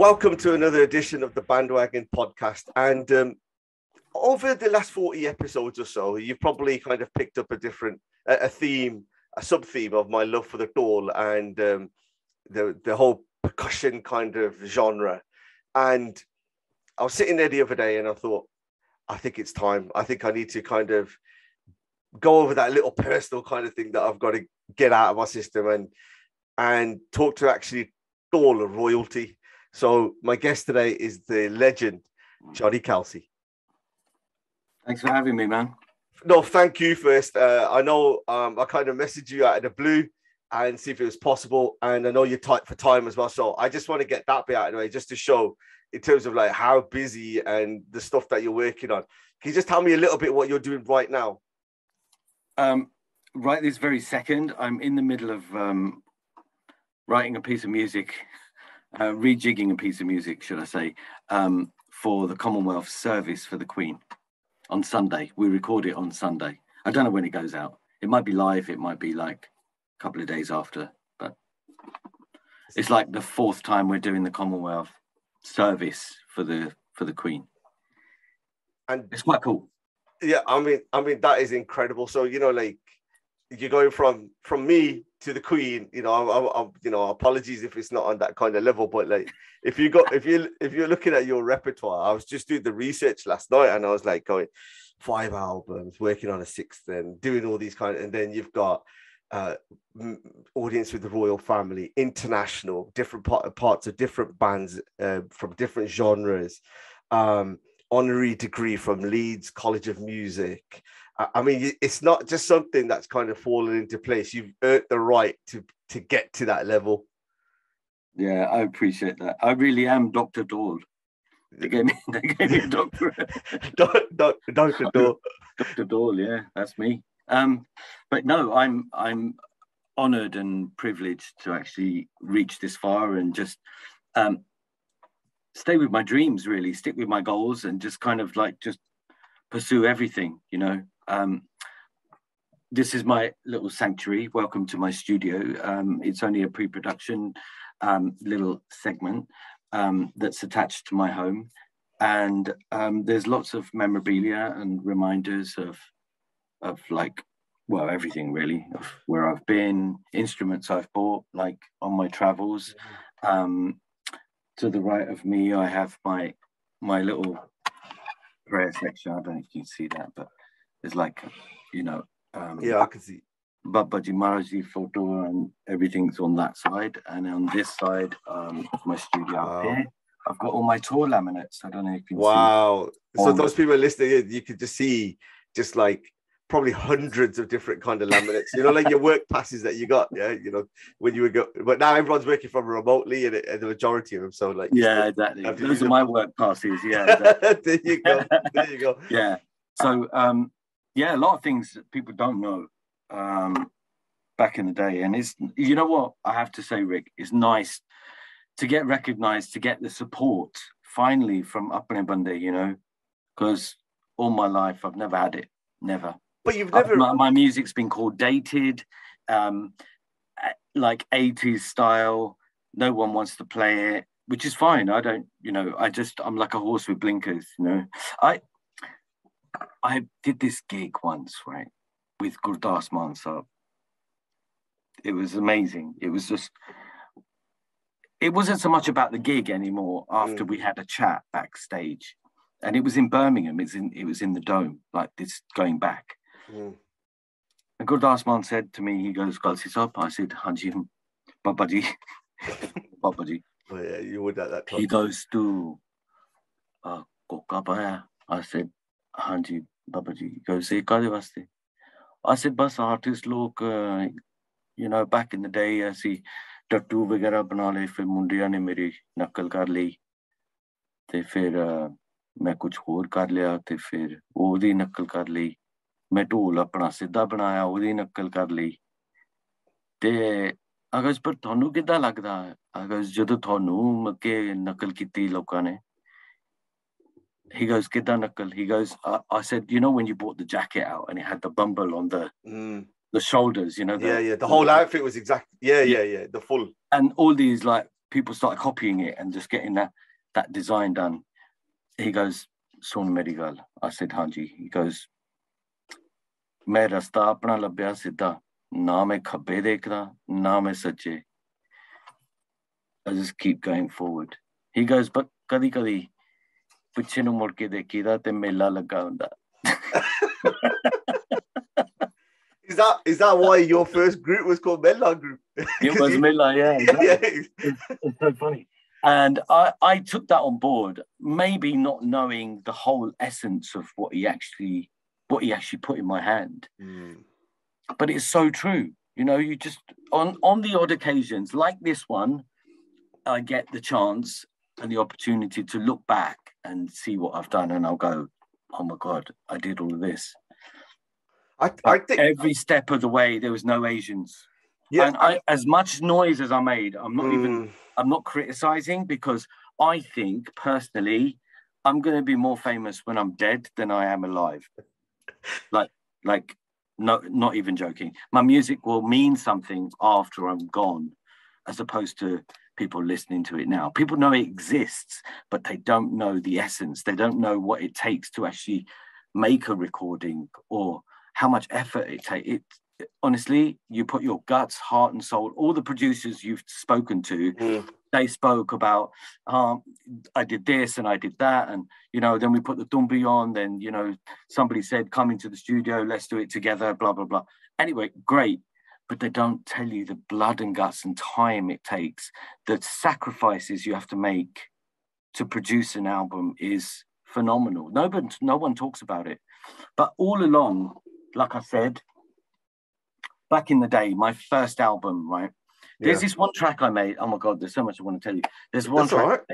Welcome to another edition of the Bandwagon Podcast. And over the last 40 episodes or so, you've probably kind of picked up a sub-theme of my love for the Dhol and the whole percussion kind of genre. And I was sitting there the other day and I thought, I think it's time. I think I need to kind of go over that little personal kind of thing that I've got to get out of my system and talk to actually Dhol royalty. So my guest today is the legend, Johnny Kalsi. Thanks for having me, man. No, thank you first. I know I kind of messaged you out of the blue and see if it was possible. And I know you're tight for time as well. So I just want to get that bit out of the way just to show in terms of like how busy and the stuff that you're working on. Can you just tell me a little bit what you're doing right now? Right this very second, I'm in the middle of writing a piece of music. Rejigging a piece of music, should I say, for the Commonwealth service for the Queen on Sunday. We record it on Sunday. I don't know when it goes out. It might be live. It might be like a couple of days after. But it's like the fourth time we're doing the Commonwealth service for the Queen. And it's quite cool. Yeah, I mean that is incredible. So you know, like you're going from me to the Queen, you know, I apologies if it's not on that kind of level, but like, if you're looking at your repertoire, I was just doing the research last night, and I was like going 5 albums, working on a 6th, and doing all these kind of, and then you've got audience with the royal family, international, different parts of different bands from different genres, honorary degree from Leeds College of Music. I mean, it's not just something that's kind of fallen into place. You've earned the right to get to that level. Yeah, I appreciate that. I really am Dr. Dhol. They gave me a doctorate. Dr. Dhol. Dr. Dhol, yeah, that's me. But no, I'm honoured and privileged to actually reach this far and just stay with my dreams, really, stick with my goals and just kind of like just pursue everything, you know. This is my little sanctuary. Welcome to my studio. It's only a pre-production little segment that's attached to my home. And there's lots of memorabilia and reminders of like, well, everything really, of where I've been, instruments I've bought, like on my travels. To the right of me, I have my little prayer section. I don't know if you can see that, but it's like, you know, yeah, I can see Babaji Maharaj's photo and everything's on that side, and on this side of my studio up here, I've got all my tour laminates. I don't know if you can see. Wow! So those people listening in, you could just see, just like probably hundreds of different kind of laminates. You know, like your work passes that you got. Yeah, you know, when you would go, but now everyone's working from remotely, and the majority of them. So like, yeah, exactly. Those are my work passes. Yeah, exactly. There you go. There you go. Yeah. So. Yeah, a lot of things that people don't know back in the day. And it's, you know what I have to say, Rick, it's nice to get recognized, to get the support finally from Apne Bande, you know, because all my life I've never had it, never. But you've never... My music's been called dated, like 80s style. No one wants to play it, which is fine. I don't, you know, I'm like a horse with blinkers, you know. I did this gig once, right, with Gurdas Maan, so it was amazing. It was just, it wasn't so much about the gig anymore after we had a chat backstage, and it was in Birmingham. It was in the Dome, like this going back. And Gurdas Maan said to me, he goes, "Kalsi Sahab." I said, "Hanji, Babaji, Babaji." Oh, yeah, you would at that time. He goes to Kokapaya. I said, "Hanji, Babaji." He goes, I said, "Bas artists look, you know, back in the day, I see tattoo vagera bana le, fir mundiya ne meri nakal kar li, te fir main kuch hor kar liya, te fir ohdi nakal kar li, main dhol apna sidda banaya, ohdi nakal kar li, te agar par thonu kidda lagda, agar jadon thonu ke nakal kiti lokan ne." He goes, "Kidda nakal." He goes, I said, "You know, when you bought the jacket out and it had the bumble on the shoulders, you know." The whole outfit was exactly, yeah, the full. And all these like people started copying it and just getting that design done. He goes, "Sun meri gal." I said, "Hanji." He goes, "Main rasta apna labya sidha, na main khabbe dekda, na main sache." I just keep going forward. He goes, "But kadi kadi piche nu mur ke dekida te mela laga hunda." Is that why your first group was called Mela Group? It was Mela, yeah. Exactly. Yeah. It's so funny. And I took that on board, maybe not knowing the whole essence of what he actually put in my hand. Mm. But it's so true. You know, you just, on the odd occasions, like this one, I get the chance and the opportunity to look back and see what I've done, and I'll go, "Oh my God, I did all of this." I think every step of the way, there was no Asians. Yeah, and I, as much noise as I made, I'm not criticizing, because I think personally, I'm going to be more famous when I'm dead than I am alive. Like, no, not even joking. My music will mean something after I'm gone, as opposed to people listening to it now. People know it exists, but they don't know the essence. They don't know what it takes to actually make a recording or how much effort it takes. Honestly, you put your guts, heart and soul. All the producers you've spoken to, they spoke about, I did this and I did that. And, you know, then we put the Dumbi on. Then, you know, somebody said, "Come into the studio, let's do it together, blah, blah, blah." Anyway, great. But they don't tell you the blood and guts and time it takes. The sacrifices you have to make to produce an album is phenomenal. No one talks about it. But all along, like I said, back in the day, my first album, right? Yeah. There's this one track I made. Oh my God, there's so much I want to tell you. There's one That's track all right.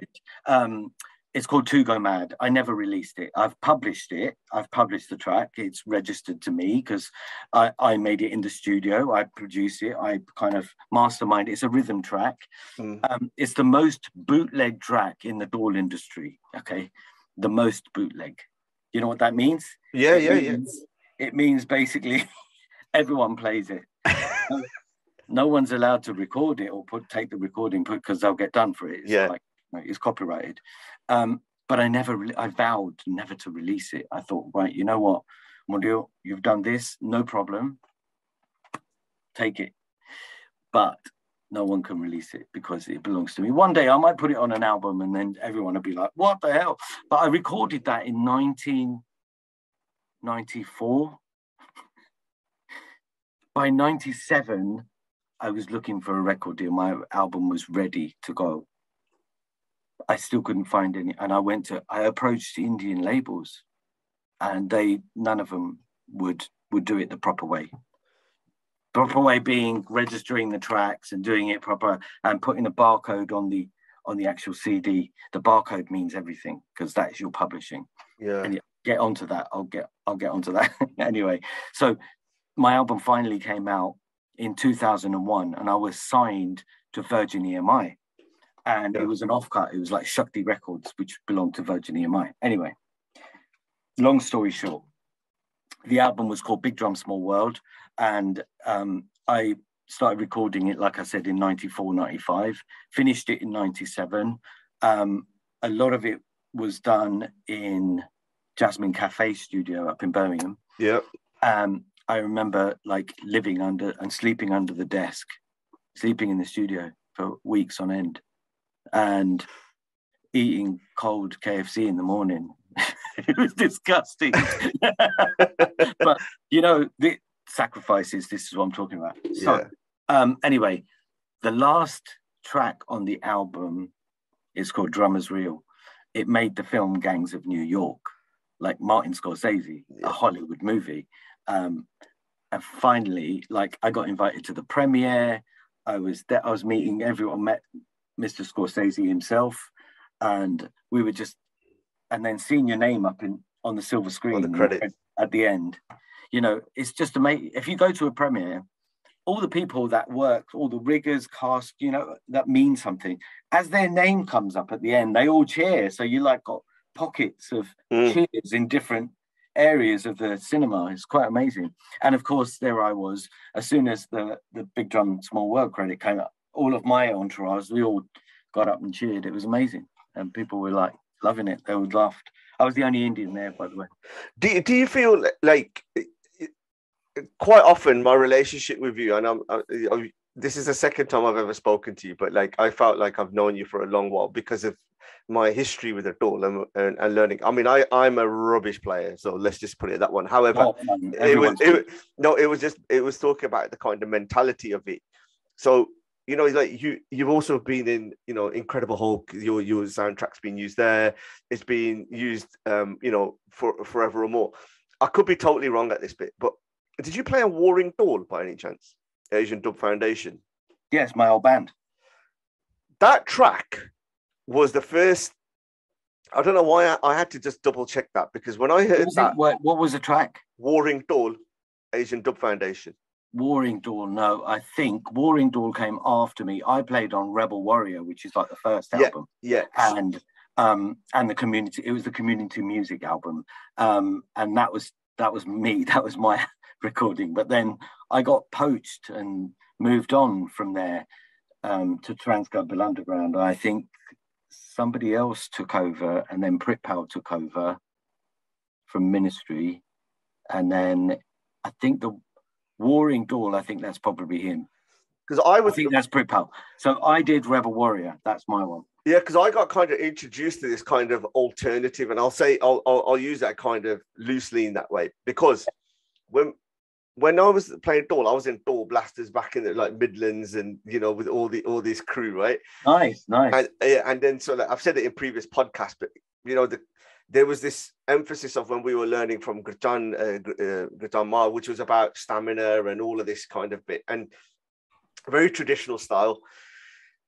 I made. It's called "To Go Mad." I never released it. I've published it. I've published the track. It's registered to me because I made it in the studio. I produce it. I kind of mastermind. It's a rhythm track. Mm. It's the most bootleg track in the Dhol industry, okay? The most bootleg. You know what that means? Yeah, It means basically... everyone plays it. No one's allowed to record it or take the recording because they'll get done for it. It's it's copyrighted. But I vowed never to release it. I thought, right, you know what, Mondil, you've done this, no problem. Take it. But no one can release it because it belongs to me. One day I might put it on an album and then everyone will be like, "What the hell?" But I recorded that in 1994. By 1997, I was looking for a record deal. My album was ready to go. I still couldn't find any. And I approached Indian labels, and none of them would do it the proper way. Proper way being registering the tracks and doing it proper and putting a barcode on the actual CD. The barcode means everything because that is your publishing. Yeah. And get onto that. I'll get onto that. Anyway, so my album finally came out in 2001, and I was signed to Virgin EMI, and it was an offcut. It was like Shakti Records, which belonged to Virgin EMI. Anyway, long story short, the album was called Big Drum Small World, and I started recording it, like I said, in 94, 95, finished it in 97. A lot of it was done in Jasmine Cafe studio up in Birmingham. Yep. I remember like living under and sleeping under the desk, sleeping in the studio for weeks on end and eating cold KFC in the morning. It was disgusting. But, you know, the sacrifices, this is what I'm talking about. So, anyway, the last track on the album is called Drummer's Reel. It made the film Gangs of New York, like Martin Scorsese, a Hollywood movie. And finally, like, I got invited to the premiere. I was there. I was meeting everyone. Met Mr. Scorsese himself, and we were just, and then seeing your name up on the silver screen, the credits at the end. You know, it's just amazing. If you go to a premiere, all the people that worked, all the riggers, cast, you know, that means something. As their name comes up at the end, they all cheer. So you like got pockets of cheers in different areas of the cinema. It's quite amazing. And of course, there I was. As soon as the Big Drum Small World credit came up, all of my entourage, we all got up and cheered. It was amazing, and people were like loving it. They would laugh. I was the only Indian there, by the way. Do you feel like quite often my relationship with you, and I'm this is the second time I've ever spoken to you, but like I felt like I've known you for a long while because of my history with the Dhol and learning. I mean, I'm a rubbish player, so let's just put it that one. However, it was talking about the kind of mentality of it. So you know, like you've also been in, you know, Incredible Hulk. Your soundtrack's been used there. It's been used, you know, for forevermore. I could be totally wrong at this bit, but did you play a Warring Dhol by any chance? Asian Dub Foundation. Yes, my old band. That track was the first. I don't know why I had to just double check that, because when I heard that, what was the track? Warring Dhol, Asian Dub Foundation. Warring Dhol, no, I think Warring Dhol came after me. I played on Rebel Warrior, which is like the first album. Yeah. And the community. It was the community music album, and that was me. That was my recording. But then I got poached and moved on from there to Transglobal Underground. I think somebody else took over, and then Pritpal took over from Ministry, and then I think the Warring Dhol, I think that's probably him. Because I think that's Pritpal. So I did Rebel Warrior. That's my one. Yeah, because I got kind of introduced to this kind of alternative, and I'll say I'll use that kind of loosely in that way, because when I was playing Dhol, I was in Dhol Blasters back in the like Midlands, and you know, with all this crew, right? Nice. And then so like, I've said it in previous podcasts, but you know, there was this emphasis of when we were learning from Gurdas Maan, which was about stamina and all of this kind of bit, and very traditional style.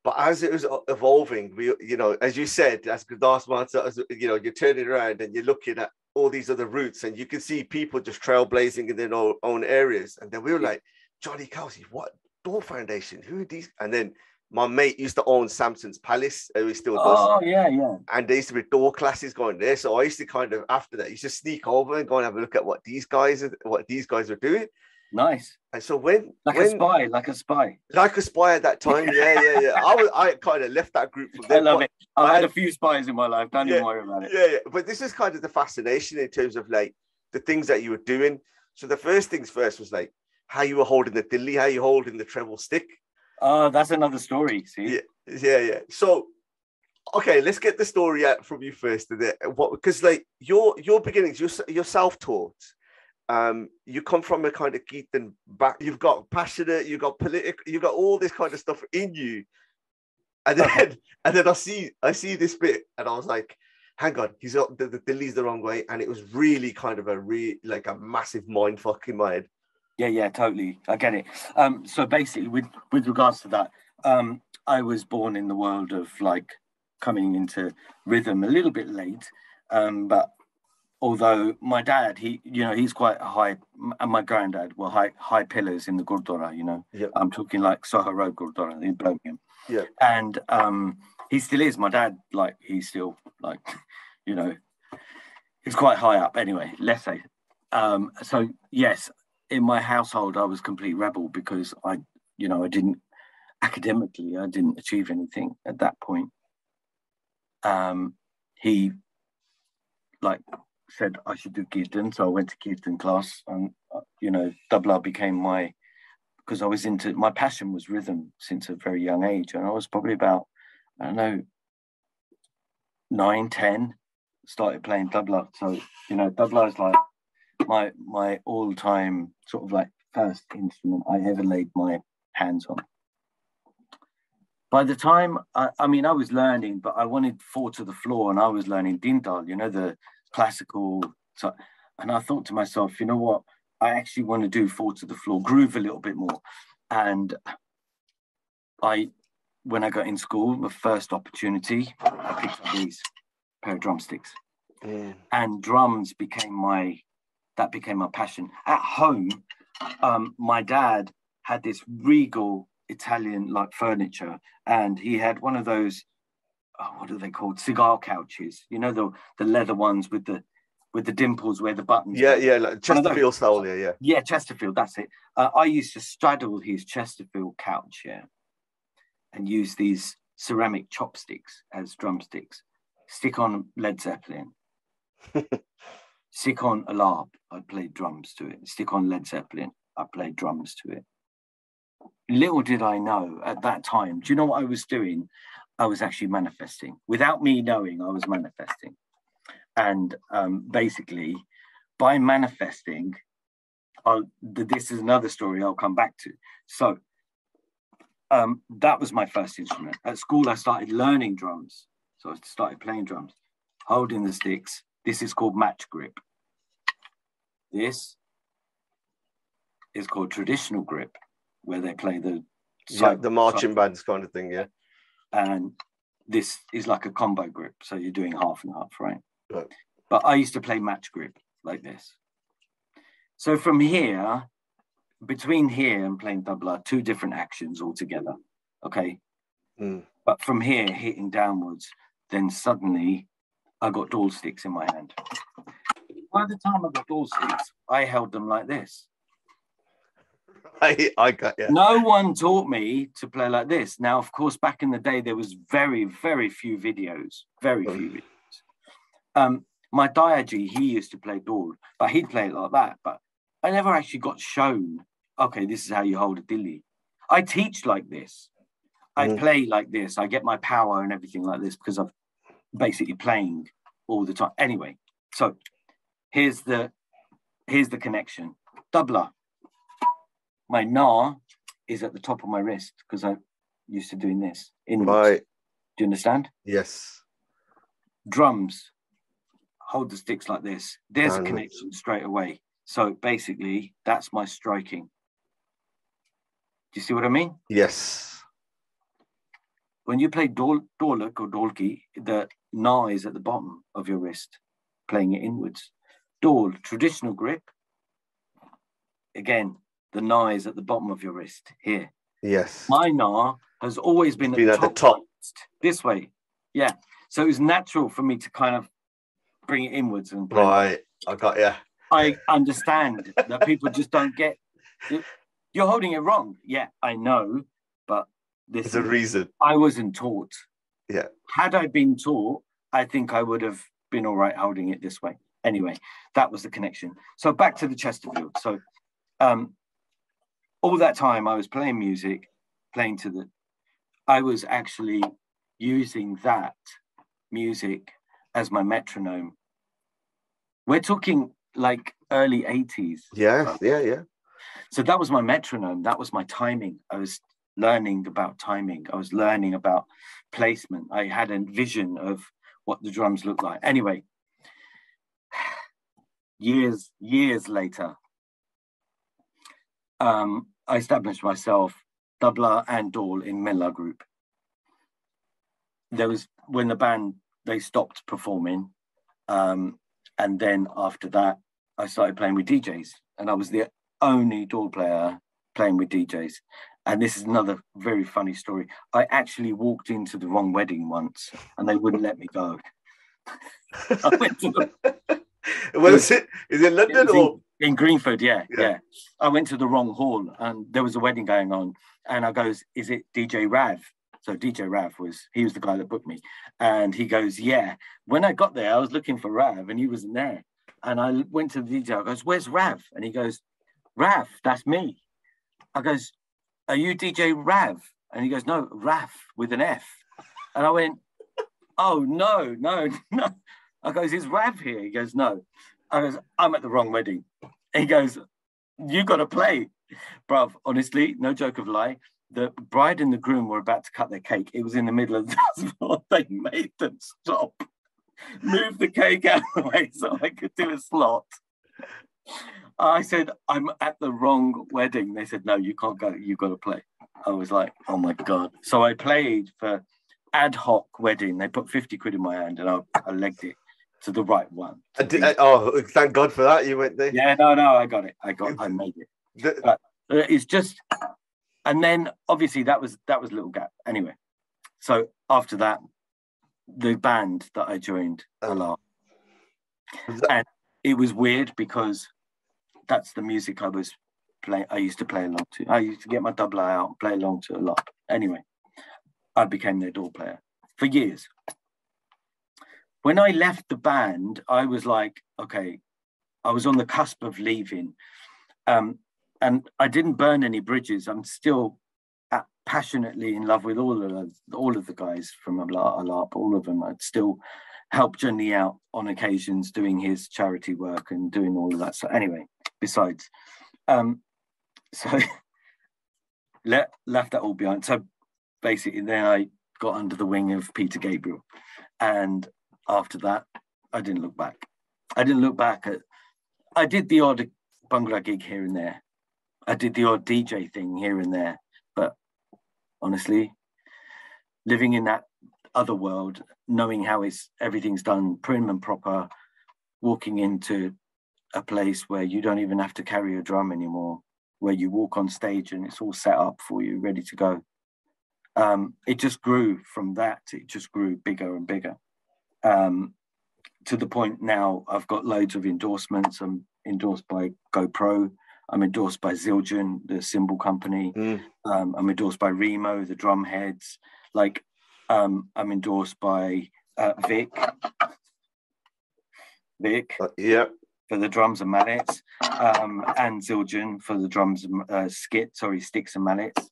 But as it was evolving, we, you know, as you said, as Gurdas Maan, you know, you're turning around and you're looking at all these other routes, and you can see people just trailblazing in their own areas. And then we were like, Johnny Kalsi, what? Dhol Foundation, who are these? And then my mate used to own Samson's Palace, who he still does. Oh, yeah. And there used to be Dhol classes going there. So I used to kind of, after that, used to sneak over and go and have a look at what these guys are doing. Nice. And so like a spy at that time. Yeah. I kind of left that group. I love it. I've had a few spies in my life. Don't even worry about it. Yeah. But this is kind of the fascination in terms of like the things that you were doing. So the first things first was like how you were holding the dilly, how you holding the treble stick. Oh, that's another story. See. Yeah. So, okay, let's get the story out from you first. Because like your beginnings, you're self-taught. You come from a kind of Geethan back. You've got passionate, you've got political, you've got all this kind of stuff in you. And then I see this bit, and I was like, hang on, he's up the dilly's the wrong way. And it was really kind of a massive mind fuck in my head. Yeah, totally. I get it. So basically with regards to that, I was born in the world of like coming into rhythm a little bit late. But although my dad, he's quite high, and my granddad were high pillars in the Gurdwara, you know. Yep. I'm talking like Soharo Gurdwara in Birmingham. Yeah. And he still is. My dad, like, he's still like, you know, he's quite high up anyway, let's say. So yes, in my household, I was a complete rebel because I didn't achieve anything at that point. He like said I should do Kirtan, so I went to Kirtan class, and you know, tabla became because I was into, my passion was rhythm since a very young age, and I was probably about, I don't know, 9, 10, started playing tabla. So you know, tabla is like my all-time sort of like first instrument I ever laid my hands on. By the time, I mean, I was learning, but I wanted 4 to the floor, and I was learning Dindal, you know, the classical. So, and I thought to myself, you know what, I actually want to do 4 to the floor, groove a little bit more. And when I got in school, the first opportunity, I picked up these pair of drumsticks. Yeah. And drums became my passion. At home, my dad had this regal Italian like furniture, and he had one of those, what are they called, cigar couches, you know, the leather ones with the dimples where the buttons like Chesterfield style. Yeah, Chesterfield, that's it. I used to straddle his Chesterfield couch and use these ceramic chopsticks as drumsticks. Stick on Led Zeppelin. Stick on Alaap, I played drums to it. Stick on Led Zeppelin, I played drums to it. Little did I know at that time, do you know what I was doing? I was actually manifesting. Without me knowing, I was manifesting. And basically, by manifesting, this is another story I'll come back to. So that was my first instrument. At school, I started learning drums. So I started playing drums, holding the sticks. This is called match grip. This is called traditional grip, where they play the... the marching bands kind of thing, yeah. And this is like a combo grip. So you're doing half and half, right? Right. But I used to play match grip like this. So from here, between here and playing tabla, two different actions altogether, okay? Mm. But from here, hitting downwards, then suddenly I got Dhol sticks in my hand. By the time I got Dhol sticks, I held them like this. I got you. No one taught me to play like this. Now, of course, back in the day, there was very, very few videos, very few videos. My Dayaji, he used to play Dhol, but he'd play it like that. But I never actually got shown, okay, this is how you hold a dilli. I teach like this. I play like this. I get my power and everything like this because I'm basically playing all the time. Anyway, so here's the connection. Tabla. My na is at the top of my wrist because I'm used to doing this. Inwards. Do you understand? Yes. Drums, hold the sticks like this. There's a connection straight away. So basically, that's my striking. Do you see what I mean? Yes. When you play Dholak or Dholki, the na is at the bottom of your wrist, playing it inwards. Dhol, traditional grip. Again, the na is at the bottom of your wrist here. Yes. My na has always been at the top. This way. Yeah. So it was natural for me to kind of bring it inwards and play. Right, I got you. I understand that people just don't get. You're holding it wrong. Yeah, I know, but there's a reason. I wasn't taught. Yeah. Had I been taught, I think I would have been all right holding it this way. Anyway, that was the connection. So back to the Chesterfield. So all that time I was playing music, I was actually using that music as my metronome. We're talking like early 80s. Yeah, yeah, yeah. So that was my metronome. That was my timing. I was learning about timing. I was learning about placement. I had a vision of what the drums looked like. Anyway, years later, I established myself, tabla and Dhol in Mela Group. There was, when the band, they stopped performing. And then after that, I started playing with DJs. And I was the only Dhol player playing with DJs. And this is another very funny story. I actually walked into the wrong wedding once and they wouldn't let me go. I went to the... Where was it? Is it London or...? In Greenford, yeah. I went to the wrong hall and there was a wedding going on. And I goes, is it DJ Rav? So DJ Rav he was the guy that booked me. And he goes, yeah. When I got there, I was looking for Rav and he wasn't there. And I went to the DJ, I goes, where's Rav? And he goes, Rav, that's me. I goes, are you DJ Rav? And he goes, no, Rav with an F. And I went, oh, no. I goes, is Rav here? He goes, no. I goes, I'm at the wrong wedding. He goes, you got to play. Bruv, honestly, no joke of lie. The bride and the groom were about to cut their cake. It was in the middle of the festival. They made them stop, move the cake out of the way so I could do a slot. I said, I'm at the wrong wedding. They said, no, you can't go. You've got to play. I was like, oh, my God. So I played for ad hoc wedding. They put 50 quid in my hand and I legged it to the right one. Oh, thank God for that. You went there. Yeah, no, I got it. I made it. But it's just... And then, obviously, that was a little gap. Anyway, so after that, the band that I joined, Alaap. And it was weird because that's the music I was playing. I used to play along to. I used to get my tabla out and play along to Alaap. Anyway, I became their Dhol player for years. When I left the band, I was like, okay, I was on the cusp of leaving. And I didn't burn any bridges. I'm still passionately in love with all of the guys from Alaap, all of them. I'd still help Johnny out on occasions, doing his charity work and doing all of that. So anyway, besides, so left that all behind. So basically then I got under the wing of Peter Gabriel. And after that, I didn't look back. I didn't look back at, I did the odd Bangla gig here and there. I did the odd DJ thing here and there, but honestly, living in that other world, knowing how everything's done prim and proper, walking into a place where you don't even have to carry a drum anymore, where you walk on stage and it's all set up for you, ready to go. It just grew from that. It just grew bigger and bigger. To the point now, I've got loads of endorsements. I'm endorsed by GoPro. I'm endorsed by Zildjian, the cymbal company. I'm endorsed by Remo, the drum heads. Like, I'm endorsed by Vic. Yep. For the drums and mallets. And Zildjian for the drums and sticks and mallets.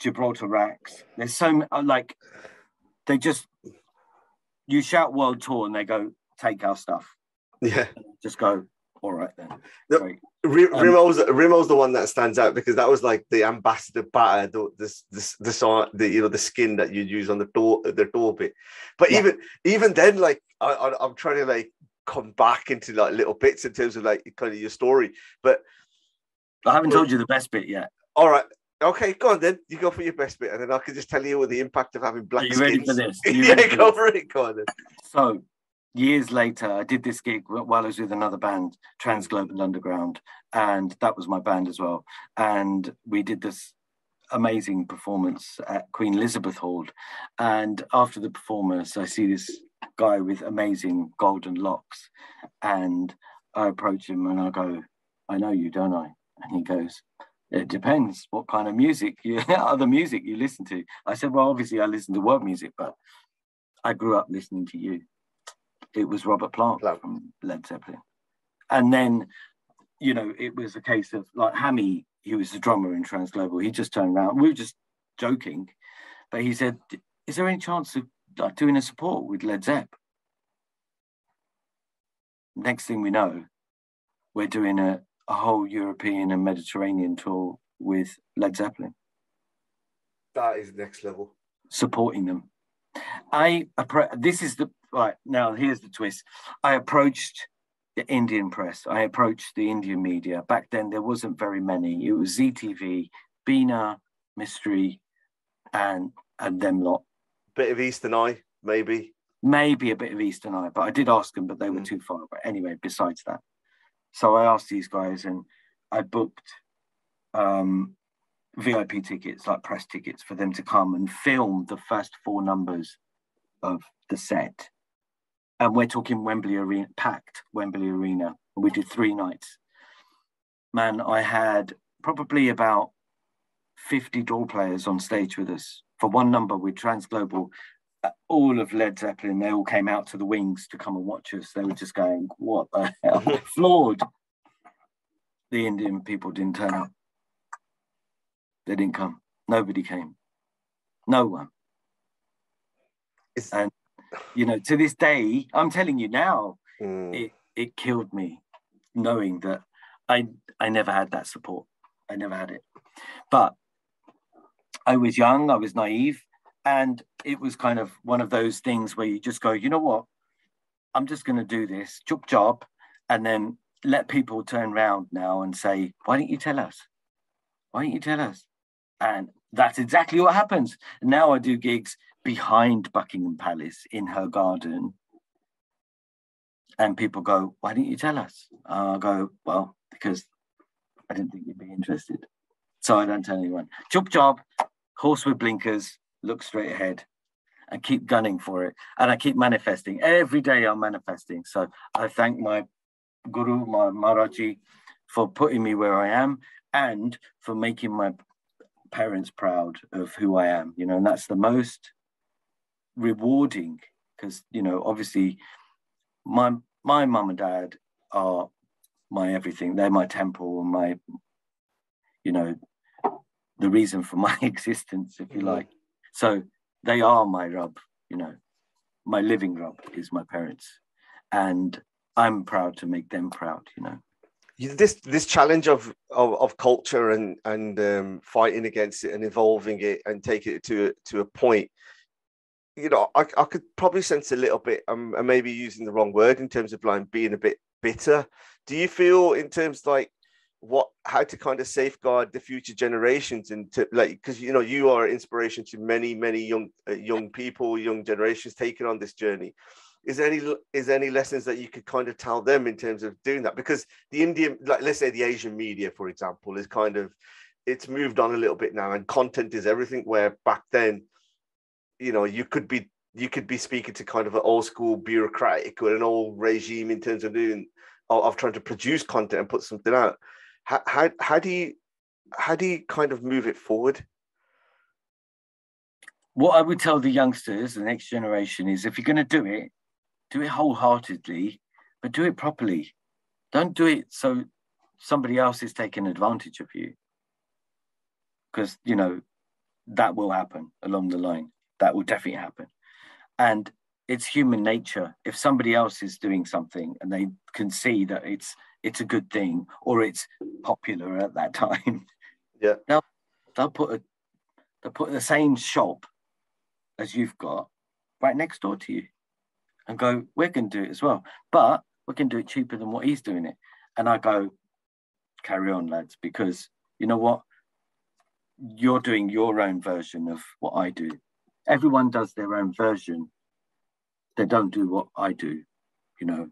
Gibraltar racks. There's so many, like, they just... You shout world tour and they go, take our stuff. Yeah. Just go, all right then. No, Remo's the one that stands out because that was like the ambassador batter, the skin that you use on the door bit. But yeah. even then, like I'm trying to like come back into like little bits in terms of like kind of your story. But I haven't told you the best bit yet. All right. Okay, go on then. You go for your best bit, and then I can just tell you what the impact of having black skins. Are you ready for this? Yeah, go for it. Go on then. So, years later, I did this gig while I was with another band, Transglobal Underground, and that was my band as well. And we did this amazing performance at Queen Elizabeth Hall. And after the performance, I see this guy with amazing golden locks, and I approach him and I go, "I know you, don't I?" And he goes, "It depends what kind of music, other music you listen to." I said, "Well, obviously I listen to world music, but I grew up listening to you." It was Robert Plant from Led Zeppelin. And then, you know, it was a case of like Hammy, he was the drummer in Transglobal. He just turned around. We were just joking, but he said, "Is there any chance of like, doing a support with Led Zepp?" Next thing we know, we're doing a whole European and Mediterranean tour with Led Zeppelin. That is next level. Supporting them. Here's the twist. I approached the Indian press. I approached the Indian media. Back then, there wasn't very many. It was ZTV, Bina, Mystery, and them lot. Bit of Eastern Eye, maybe. Maybe a bit of Eastern Eye, but I did ask them, but they were too far. But anyway, besides that. So I asked these guys and I booked VIP tickets, like press tickets, for them to come and film the first 4 numbers of the set. And we're talking Wembley Arena, packed Wembley Arena. And we did 3 nights. Man, I had probably about 50 Dhol players on stage with us. For one number with Transglobal, all of Led Zeppelin, they all came out to the wings to come and watch us. They were just going, what the hell? Floored. The Indian people didn't turn up. They didn't come. Nobody came. No one. And, you know, to this day, I'm telling you now, it killed me knowing that I never had that support. I never had it. But I was young. I was naive. And it was kind of one of those things where you just go, you know what? I'm just going to do this, job, and then let people turn round now and say, why didn't you tell us? Why didn't you tell us? And that's exactly what happens. Now I do gigs behind Buckingham Palace in her garden. And people go, why didn't you tell us? I go, well, because I didn't think you'd be interested. So I don't tell anyone. Job, horse with blinkers. Look straight ahead and keep gunning for it. And I keep manifesting. Every day I'm manifesting. So I thank my guru, my Maharaji, for putting me where I am and for making my parents proud of who I am, you know, and that's the most rewarding, because, you know, obviously my mum and dad are my everything. They're my temple and my, you know, the reason for my existence, if you like. So they are my rub, you know, my living rub is my parents, and I'm proud to make them proud, you know. This challenge of culture and fighting against it and evolving it and taking it to a point, you know, I could probably sense a little bit, I may be using the wrong word in terms of like being a bit bitter. Do you feel in terms like how to kind of safeguard the future generations and to like, because, you know, you are an inspiration to many young people, young generations taking on this journey. Is there any lessons that you could kind of tell them in terms of doing that? Because the Indian, like let's say the Asian media, for example, is kind of, it's moved on a little bit now, and content is everything, where back then, you know, you could be speaking to kind of an old school bureaucratic or an old regime in terms of trying to produce content and put something out. How do you kind of move it forward? What I would tell the youngsters, the next generation, is if you're going to do it wholeheartedly, but do it properly. Don't do it so somebody else is taking advantage of you. Because, you know, that will happen along the line. That will definitely happen. And it's human nature. If somebody else is doing something and they can see that it's a good thing or it's popular at that time, yeah, they'll put the same shop as you've got right next door to you and go, we're going to do it as well, but we can do it cheaper than what he's doing it. And I go, carry on, lads, because you know what? You're doing your own version of what I do. Everyone does their own version. They don't do what I do, you know.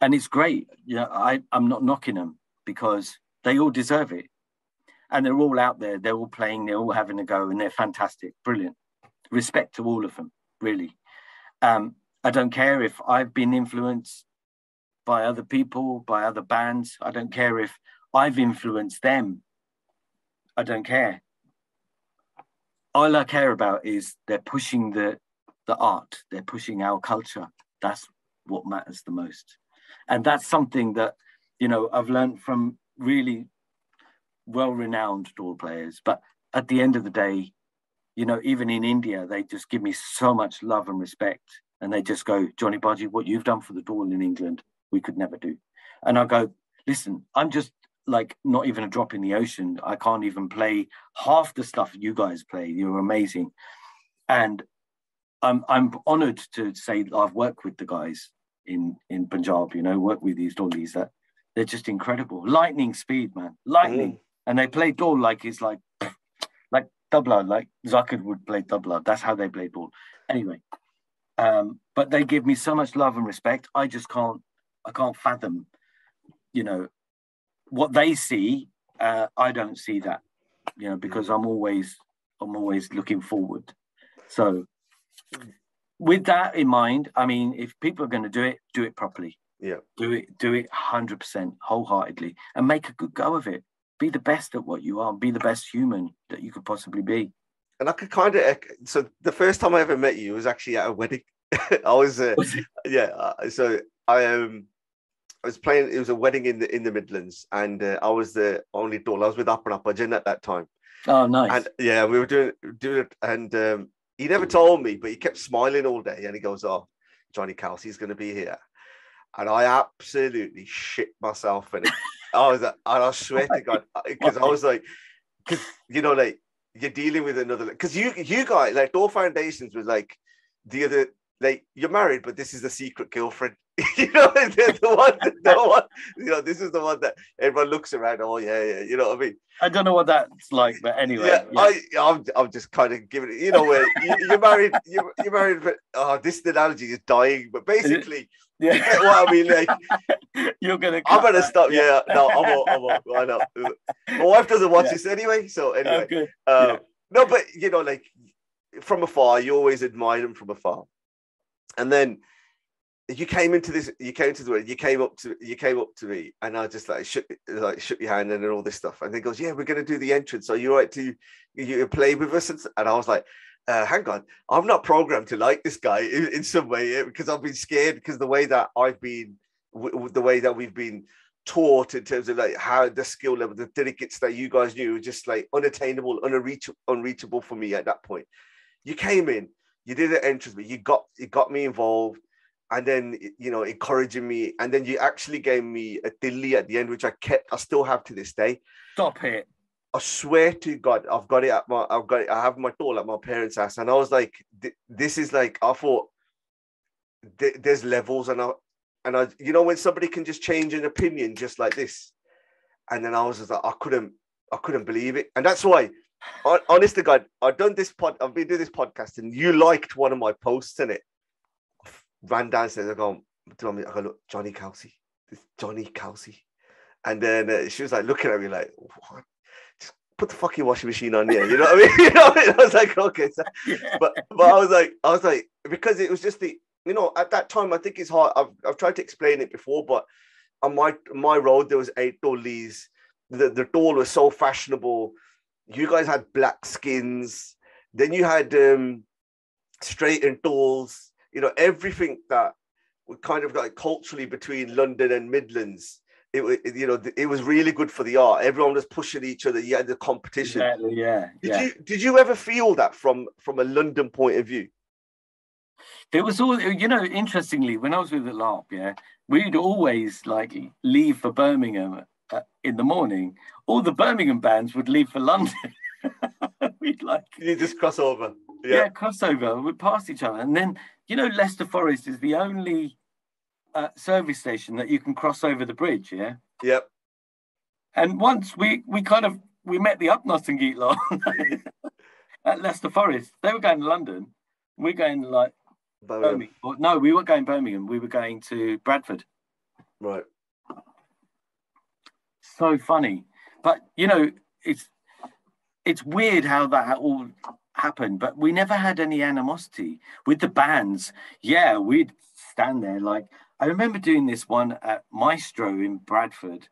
And it's great. Yeah, I'm not knocking them, because they all deserve it. And they're all out there. They're all playing. They're all having a go, and they're fantastic. Brilliant. Respect to all of them, really. I don't care if I've been influenced by other people, by other bands. I don't care if I've influenced them. I don't care. All I care about is they're pushing the art. They're pushing our culture. That's what matters the most. And that's something that, you know, I've learned from really well-renowned Dhol players. But at the end of the day, you know, even in India, they just give me so much love and respect. And they just go, Johnny Budgie, what you've done for the Dhol in England, we could never do. And I go, listen, I'm just like not even a drop in the ocean. I can't even play half the stuff you guys play. You're amazing. And I'm honoured to say I've worked with the guys in Punjab, you know, worked with these Dholis that they're just incredible. Lightning speed, man. Lightning. And they play Dhol like it's like tabla, like Zakir would play tabla. That's how they play Dhol. Anyway, but they give me so much love and respect. I just can't fathom, you know, what they see. I don't see that, you know, because I'm always looking forward. So with that in mind, I mean, if people are going to do it properly. Yeah. Do it 100% wholeheartedly and make a good go of it. Be the best at what you are. Be the best human that you could possibly be. And I could kind of, so the first time I ever met you was actually at a wedding. I was, so I was playing, it was a wedding in the Midlands, and I was the only Dhol. I was with Appan at that time. Oh, nice. And yeah, we were doing it, and he never told me, but he kept smiling all day, and he goes, oh, Johnny Kalsi's going to be here. And I absolutely shit myself in it. I was like, and I swear to God, because I was like, because, you know, like, you're dealing with another, because you guys, like, Dhol Foundations was like the other, like, you're married, but this is the secret girlfriend. You know, the one, you know, this is the one that everyone looks around. Oh yeah, yeah. You know what I mean? I don't know what that's like, but anyway. Yeah, yeah. I'm just kind of giving it, you know, where you're married, but oh, this analogy is dying. But basically, yeah, you get what I mean, like I'm gonna stop. Yeah, no, I won't. Why not? My wife doesn't watch this anyway, so anyway. Okay. No, but you know, like from afar, you always admire them from afar, and then You came up to me, and I just shook your hand and all this stuff. And he goes, "Yeah, we're going to do the entrance. Are you all right to you play with us?" And I was like, "Hang on, I'm not programmed to like this guy in some way, because I've been scared because the way that we've been taught in terms of like how the skill level, the delicates that you guys knew, were just like unattainable, unreachable for me at that point." You came in, you did an entrance, but you got me involved. And then, you know, encouraging me. And then you actually gave me a dilly at the end, which I still have to this day. Stop it. I swear to God, I have my doll at my parents' house. And I was like, this is like, I thought there's levels. And I, you know, when somebody can just change an opinion just like this. And then I was just like, I couldn't believe it. And that's why, honest to God, I've been doing this podcast and you liked one of my posts in it. Ran downstairs, I go, "Look, Johnny Kalsi. It's Johnny Kalsi." And then she was like looking at me like, "What? Just put the fucking washing machine on here." You know what I mean? You know what I mean? I was like, okay. So, but I was like, because it was just the, you know, at that time, I think it's hard. I've tried to explain it before, but on my road there was 8 dollies. The doll was so fashionable. You guys had black skins. Then you had straightened dolls. You know, everything that was kind of like culturally between London and Midlands, it was really good for the art. Everyone was pushing each other. You had the competition. Exactly, yeah. Did you ever feel that from a London point of view? There was all, you know, interestingly, when I was with Alaap, yeah, we'd always like leave for Birmingham in the morning. All the Birmingham bands would leave for London. We'd like... You just cross over. Yeah, crossover. We'd pass each other. And then, you know, Leicester Forest is the only service station that you can cross over the bridge, yeah? Yep. And once we met the Upnot and Geek lot at Leicester Forest. They were going to London. We're going like Birmingham. No, we weren't going Birmingham. We were going to Bradford. Right. So funny. But, you know, it's weird how that all... happened, but we never had any animosity with the bands. Yeah, we'd stand there like, I remember doing this one at Maestro in Bradford,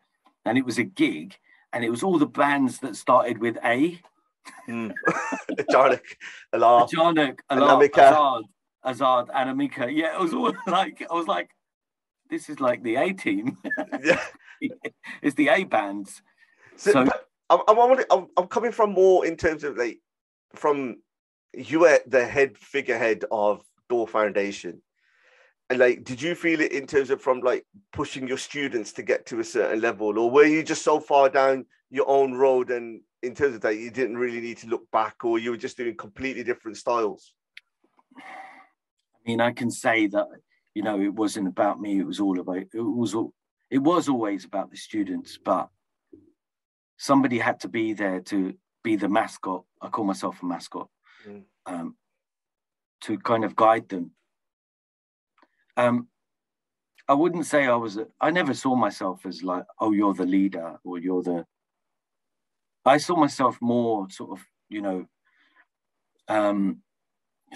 and it was a gig, and it was all the bands that started with A. Jarnik, Alaap, Alaap, Azad, Anamika. Yeah, it was all like, I was like, this is like the A team. Yeah, it's the A bands. So I'm coming from more in terms of like, from you were the figurehead of Dhol Foundation, and like, did you feel it in terms of from like pushing your students to get to a certain level, or were you just so far down your own road and in terms of that you didn't really need to look back, or you were just doing completely different styles? I mean, I can say that, you know, it wasn't about me. It was all about, it was always about the students, but somebody had to be there to be the mascot. I call myself a mascot, to kind of guide them. I wouldn't say I never saw myself as like, oh, you're the leader or you're the, I saw myself more sort of, you know,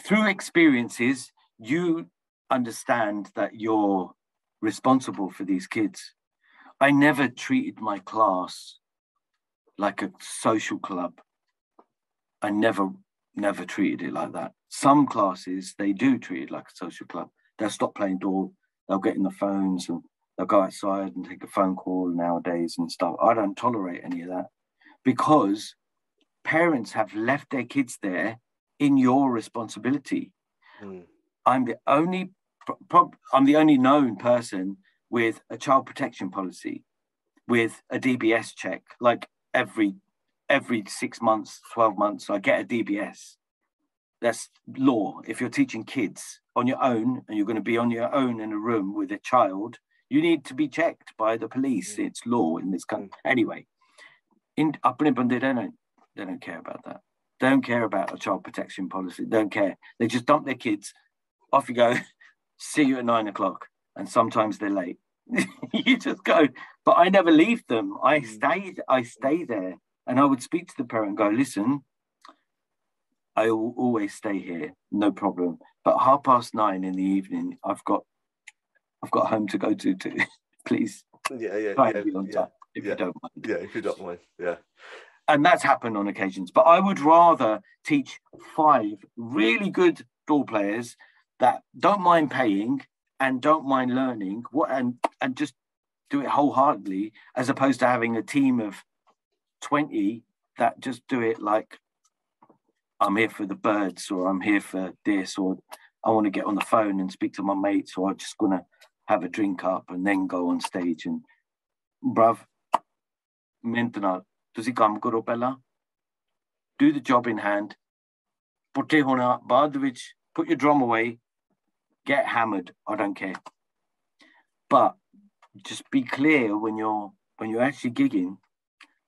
through experiences, you understand that you're responsible for these kids. I never treated my class like a social club. I never treated it like that. Some classes, they do treat it like a social club. They'll stop playing Dhol, they'll get in the phones and they'll go outside and take a phone call nowadays and stuff. I don't tolerate any of that because parents have left their kids there in your responsibility. Mm. I'm the only known person with a child protection policy, with a DBS check, like every 6 months, 12 months, I get a DBS. That's law. If you're teaching kids on your own and you're going to be on your own in a room with a child, you need to be checked by the police. Mm. It's law in this country. Mm. Anyway, in Upper they don't care about that. They don't care about a child protection policy. They don't care. They just dump their kids. Off you go. See you at 9 o'clock. And sometimes they're late. You just go. But I never leave them. I stay there. And I would speak to the parent and go, listen, I will always stay here, no problem. But 9:30 in the evening, I've got I've got home to go to too. Please, try and be on time if you don't mind. Yeah, if you don't mind, yeah. And that's happened on occasions. But I would rather teach 5 really good Dhol players that don't mind paying and don't mind learning and just do it wholeheartedly, as opposed to having a team of 20 that just do it like, I'm here for the birds, or I'm here for this, or I want to get on the phone and speak to my mates, or I'm just going to have a drink up and then go on stage. And bruv, maintenant, ਤੁਸੀਂ ਕੰਮ ਕਰੋ ਪਹਿਲਾਂ, do the job in hand, ਪੁੱਠੇ ਹੋਣਾ ਬਾਅਦ ਵਿੱਚ, put your drum away, get hammered, I don't care. But just be clear when you're actually gigging,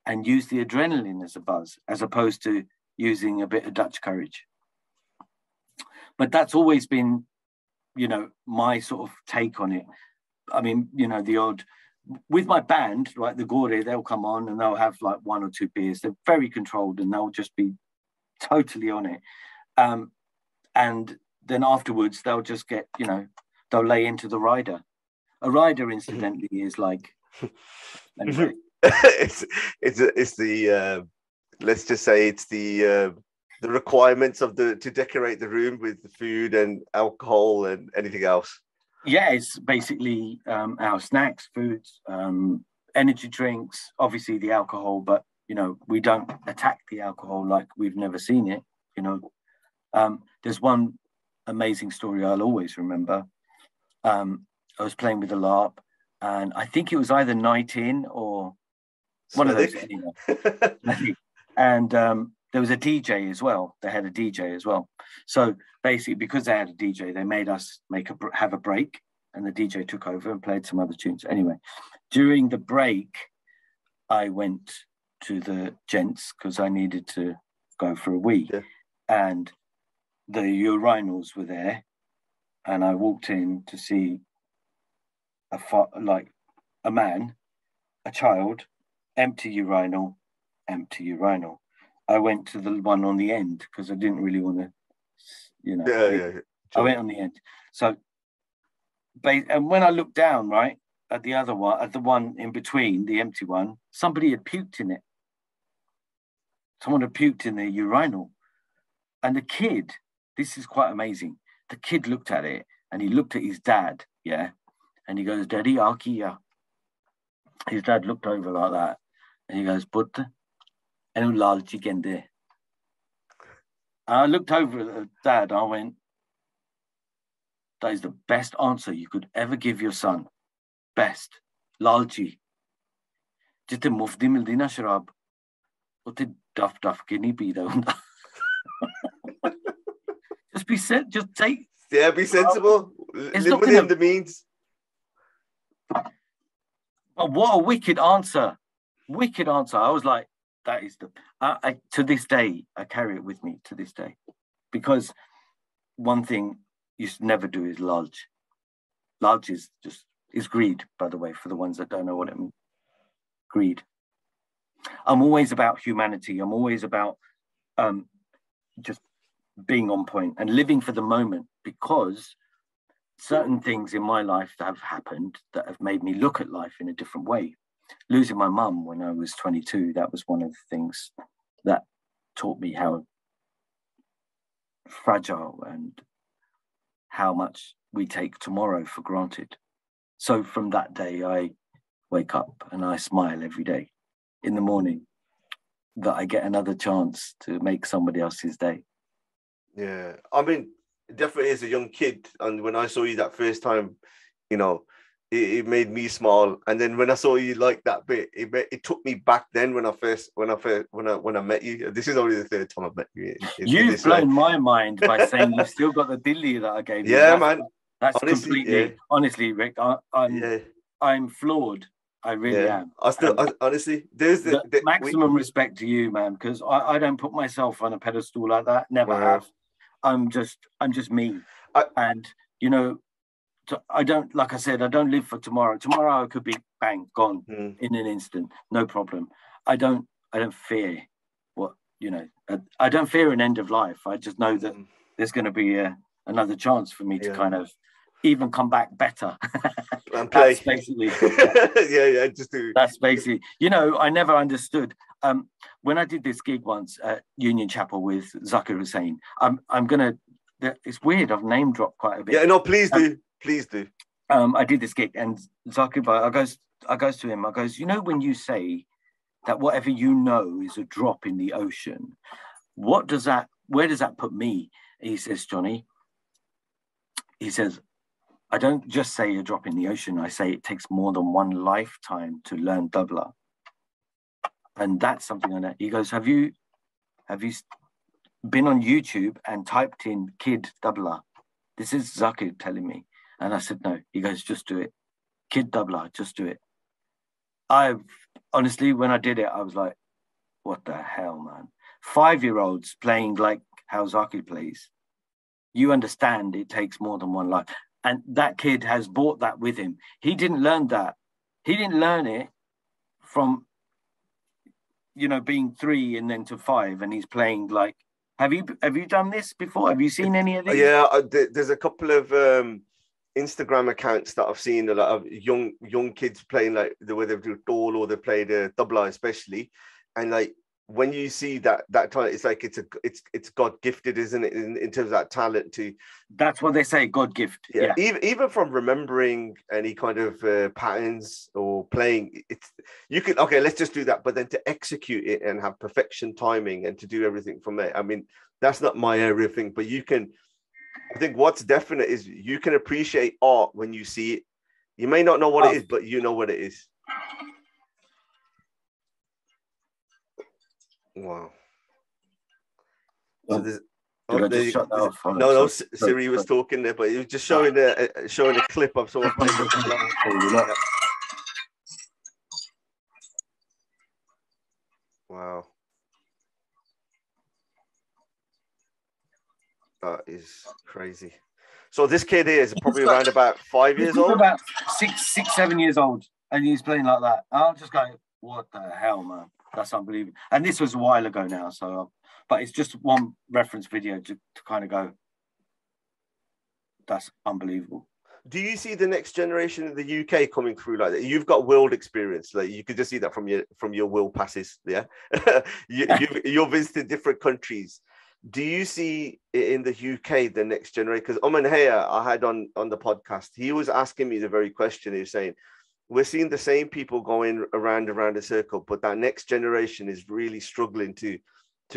and use the adrenaline as a buzz, as opposed to using a bit of Dutch courage. But that's always been, you know, my sort of take on it. I mean, you know, the odd, with my band, like the Gore, they'll come on and they'll have like 1 or 2 beers. They're very controlled and they'll just be totally on it. And then afterwards, they'll just get, you know, they'll lay into the rider. A rider, incidentally, is like... Anyway. it's the let's just say it's the requirements of to decorate the room with the food and alcohol and anything else. Yeah, it's basically our snacks, foods, energy drinks, obviously the alcohol, but, you know, we don't attack the alcohol like we've never seen it, you know. There's one amazing story I'll always remember. I was playing with Alaap, and I think it was either Night In or one of those. Anyway. And there was a DJ as well. They had a DJ as well. So basically, because they had a DJ, they made us have a break, and the DJ took over and played some other tunes. Anyway, during the break, I went to the gents because I needed to go for a wee. Yeah. And the urinals were there, and I walked in to see a man, a child, empty urinal. I went to the one on the end because I didn't really want to, you know. Yeah. I went on the end. So, and when I looked down, right, at the other one, at the one in between, the empty one, somebody had puked in it. Someone had puked in their urinal. And the kid, this is quite amazing. The kid looked at it and he looked at his dad, yeah? And he goes, Daddy, Akiya. His dad looked over like that. And he goes, but and lalchi kende. I looked over at Dad, I went, that is the best answer you could ever give your son. Best. Lalchi. Jitte mufti mildi na sharab. Utte duff ke nahi peeta hunda. Just take. Yeah, be sensible. Live within the means. But what a wicked answer. Wicked answer. I was like, that is the... to this day, I carry it with me to this day. Because one thing you should never do is lalj. Lalj is greed, by the way, for the ones that don't know what it means. Greed. I'm always about humanity. I'm always about just being on point and living for the moment, because certain things in my life that have happened that have made me look at life in a different way. Losing my mum when I was 22, that was one of the things that taught me how fragile and how much we take tomorrow for granted. So from that day, I wake up and I smile every day in the morning that I get another chance to make somebody else's day. Yeah, I mean, definitely as a young kid, and when I saw you that first time, you know, it made me smile. And then when I saw you like that bit, it took me back then when I met you. This is only the third time I've met you. You've blown my mind by saying you've still got the dilly that I gave you. Yeah, man. That's honestly, Rick, I'm floored. I really am. I still, honestly, there's the maximum respect to you, man, because I don't put myself on a pedestal like that. Never have. I'm just me. And, you know, I don't, like I said, I don't live for tomorrow. Tomorrow I could be bang, gone in an instant, no problem. I don't fear what, you know, I don't fear an end of life. I just know that there's going to be another chance for me to kind of even come back better. And play. That's basically. Yeah. Just do. That's basically. You know, I never understood. When I did this gig once at Union Chapel with Zakir Hussain, I'm gonna. It's weird. I've name dropped quite a bit. Yeah, no, please do, please do. I did this gig, and Zakir, I goes to him. I goes, you know, when you say that whatever you know is a drop in the ocean, what does that? Where does that put me? He says, Johnny. He says, I don't just say a drop in the ocean. I say it takes more than one lifetime to learn tabla, and that's something I know. He goes, have you been on YouTube and typed in kid tabla? This is Zakir telling me, and I said no. He goes, just do it, kid tabla, just do it. I honestly, when I did it, I was like, what the hell, man? 5-year-olds playing like how Zakir plays. You understand it takes more than one life. And that kid has brought that with him. He didn't learn that. He didn't learn it from, you know, being 3 and then to 5. And he's playing like, have you done this before? Have you seen any of this? Yeah, there's a couple of Instagram accounts that I've seen a lot of young kids playing, like whether they do dhol or they play the tabla especially. And like, when you see that talent, it's like it's God gifted, isn't it? In terms of that talent, to that's what they say, God gift. Yeah, yeah. Even from remembering any kind of patterns or playing, it's you can okay, let's just do that. But then to execute it and have perfection timing and to do everything from there. I mean, that's not my area of thing, but you can. I think what's definite is you can appreciate art when you see it. You may not know what it is, but you know what it is. Wow. So no, Siri was talking there, but it was just showing a clip of someone playing. Wow. That is crazy. So this kid here is probably around about 5 years old. About 6, 7 years old, and he's playing like that. I'll just go, what the hell, man? That's unbelievable. And this was a while ago now, so but it's just one reference video to kind of go, that's unbelievable. Do you see the next generation of the UK coming through like that? You've got world experience, like you could just see that from your world passes, yeah. You're visiting different countries. Do you see in the UK the next generation? Because Oman Heya, I had on the podcast, he was asking me the very question. He was saying, we're seeing the same people going around a circle, but that next generation is really struggling to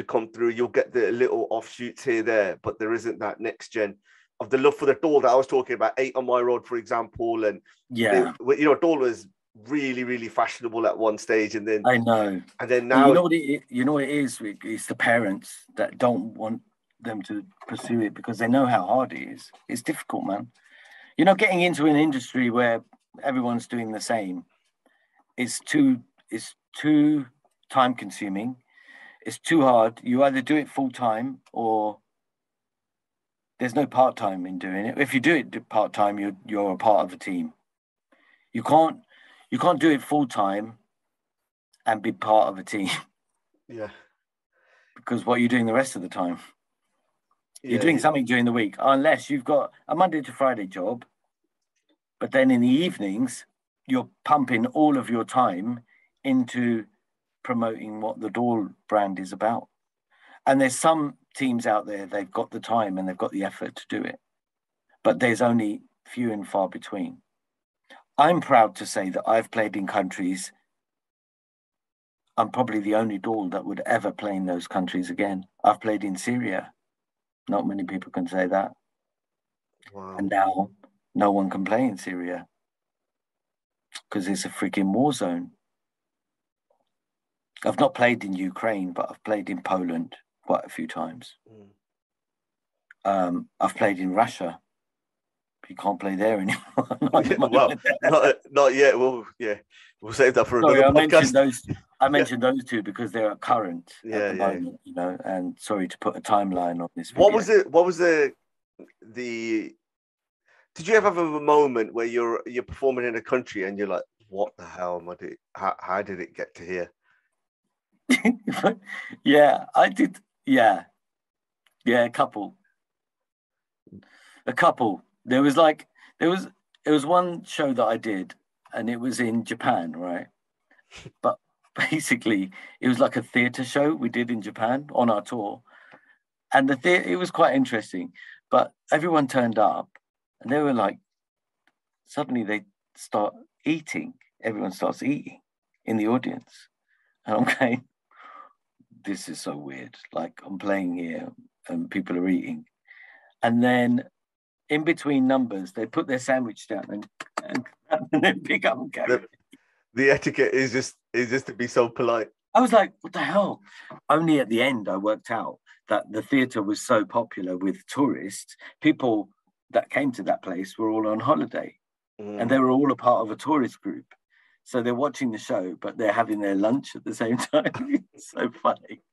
come through. You'll get the little offshoots here, there, but there isn't that next gen of the love for the dhol that I was talking about. 8 on My Road, for example, and yeah, they, you know, dhol was really, really fashionable at one stage, and then I know, and then now you know what it is. It's the parents that don't want them to pursue it because they know how hard it is. It's difficult, man. You know, getting into an industry where everyone's doing the same, it's too time consuming, it's too hard. You either do it full time or there's no part time in doing it. If you do it part time, you're a part of a team. You can't do it full time and be part of a team. Yeah, because what are you doing the rest of the time? Yeah, you're doing something during the week, unless you've got a Monday to Friday job. But then in the evenings, you're pumping all of your time into promoting what the dhol brand is about. And there's some teams out there, they've got the time and they've got the effort to do it. But there's only few and far between. I'm proud to say that I've played in countries. I'm probably the only dhol that would ever play in those countries again. I've played in Syria. Not many people can say that. Wow. And now, no one can play in Syria because it's a freaking war zone. I've not played in Ukraine, but I've played in Poland quite a few times. Mm. I've played in Russia. You can't play there anymore. Not yet. We'll save that for another podcast. I mentioned those two because they are current at the moment, you know. And sorry to put a timeline on this video. Did you ever have a moment where you're performing in a country and you're like, what the hell am I doing? How did it get to here? Yeah, I did. Yeah, a couple. There was like, It was one show that I did, and it was in Japan, right? But basically, it was like a theatre show we did in Japan on our tour. And the theatre, it was quite interesting, but everyone turned up and they were like, suddenly they start eating. Everyone starts eating in the audience. And I'm going, this is so weird. Like, I'm playing here and people are eating. And then in between numbers, they put their sandwich down and then pick up and carry it. The etiquette is just to be so polite. I was like, what the hell? Only at the end I worked out that the theatre was so popular with tourists. People that came to that place were all on holiday and they were all a part of a tourist group. So they're watching the show, but they're having their lunch at the same time. It's so funny.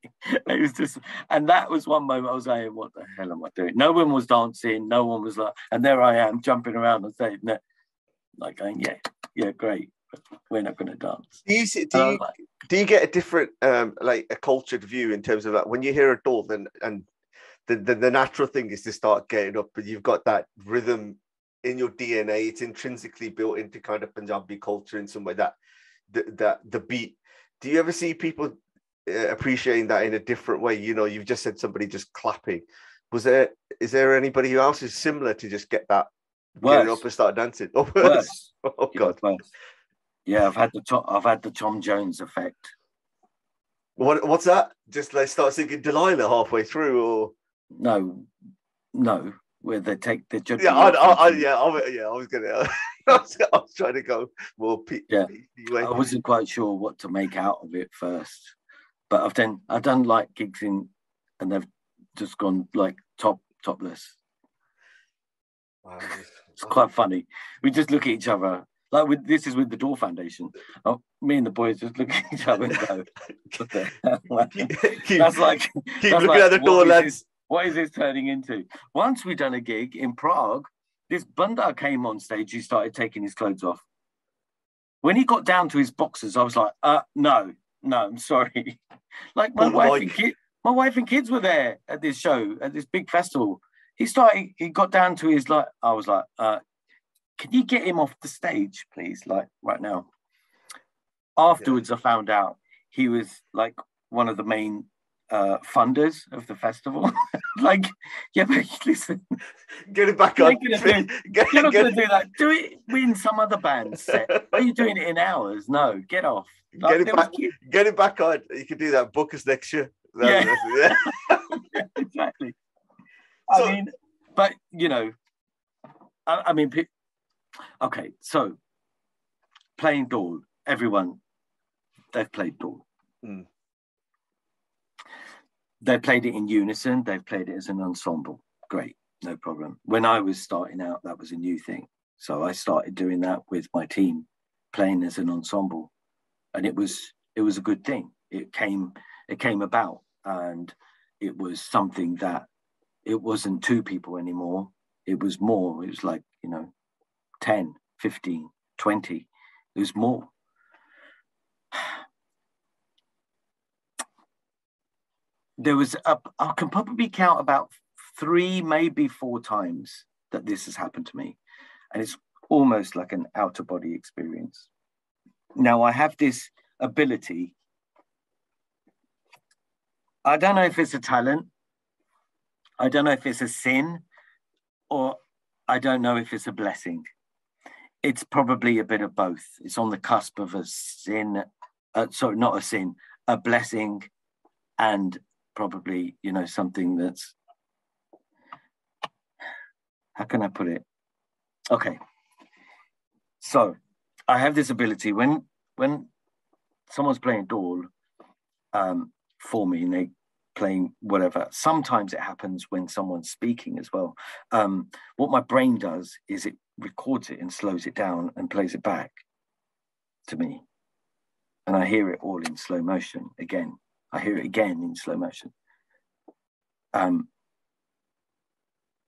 It was just, and that was one moment I was like, what the hell am I doing? No one was dancing. No one was like, and there I am jumping around and saying, no, like going, yeah, great. We're not going to dance. Do you get a different, like a cultured view in terms of that? When you hear a Dhol, and the natural thing is to start getting up, but you've got that rhythm in your DNA. It's intrinsically built into kind of Punjabi culture in some way, that the beat. Do you ever see people appreciating that in a different way? You know, you've just said somebody just clapping. Is there anybody else who's similar to just get that getting up and start dancing? Oh, worse. Oh God. Yeah, worse. Yeah, I've had the Tom Jones effect. What's that? Just like start singing Delilah halfway through, or no, where they take the judge. Yeah, I was trying to go more. I wasn't quite sure what to make out of it first, but I've done like gigs in, and they've just gone like topless. Wow, it's quite funny. We just look at each other. Like this is with the Dhol Foundation. Oh, me and the boys just look at each other and go, what the hell? Keep looking at the Dhol, lads. What is this turning into? Once we done a gig in Prague, this bunda came on stage. He started taking his clothes off. When he got down to his boxers, I was like, no, I'm sorry. Like my wife and kids were there at this show, at this big festival. He got down to his, like, I was like, can you get him off the stage, please? Like right now. Afterwards, I found out he was like one of the main funders of the festival. Like, yeah, but listen. Get it back on. You're not going to do that. Do it in some other band's set. Are you doing it in ours? No, get off. Like, get it back on. You can do that. Book us next year. Yeah. Exactly. So, I mean, but, you know, I mean... Okay, so playing Dhol, everyone, they've played Dhol. Mm. They played it in unison, they've played it as an ensemble. Great, no problem. When I was starting out, that was a new thing. So I started doing that with my team, playing as an ensemble. And it was a good thing. It came about, and it was something that it wasn't two people anymore. It was more, it was like, you know, 10, 15, 20, there's more. There was, I can probably count about 3, maybe 4 times that this has happened to me. And it's almost like an outer body experience. Now I have this ability. I don't know if it's a talent. I don't know if it's a sin, or I don't know if it's a blessing. It's probably a bit of both. It's on the cusp of a sin, a blessing, and probably, you know, something that's, how can I put it? Okay. So I have this ability when someone's playing Dhol for me and they playing whatever, sometimes it happens when someone's speaking as well. What my brain does is it records it and slows it down and plays it back to me, and I hear it all in slow motion again. I hear it again in slow motion.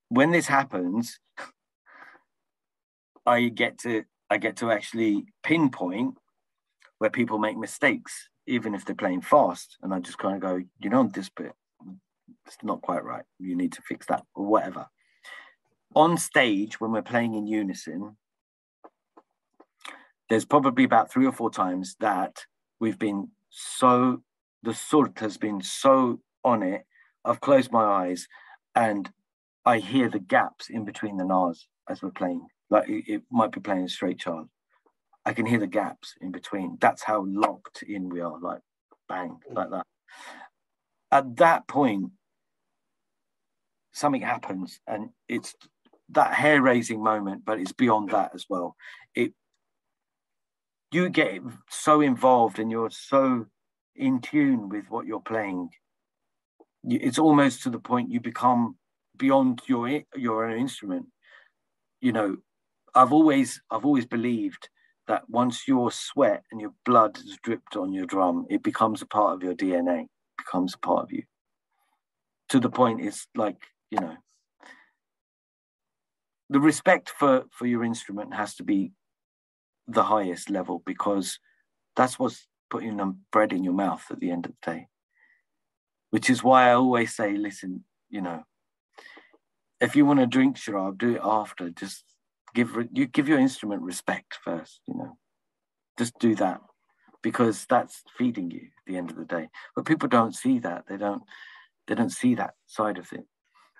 When this happens, I get to actually pinpoint where people make mistakes, even if they're playing fast, and I just kind of go, you know, this bit, it's not quite right. You need to fix that, or whatever. on stage when we're playing in unison, there's probably about 3 or 4 times that we've been so, the surt has been so on it, I've closed my eyes and I hear the gaps in between the nars as we're playing. Like it might be playing a straight chord. I can hear the gaps in between. That's how locked in we are, like bang, like that. At that point, something happens and it's that hair-raising moment, but it's beyond that as well. You get so involved and you're so in tune with what you're playing. It's almost to the point you become beyond your own instrument. You know, I've always believed that once your sweat and your blood is dripped on your drum, it becomes a part of your DNA, it becomes a part of you. To the point it's like, you know, the respect for your instrument has to be the highest level, because that's what's putting bread in your mouth at the end of the day. Which is why I always say, listen, you know, if you want to drink Sharab, do it after. Just give your instrument respect first, you know. Just do that, because that's feeding you at the end of the day. But people don't see that. They don't see that side of it.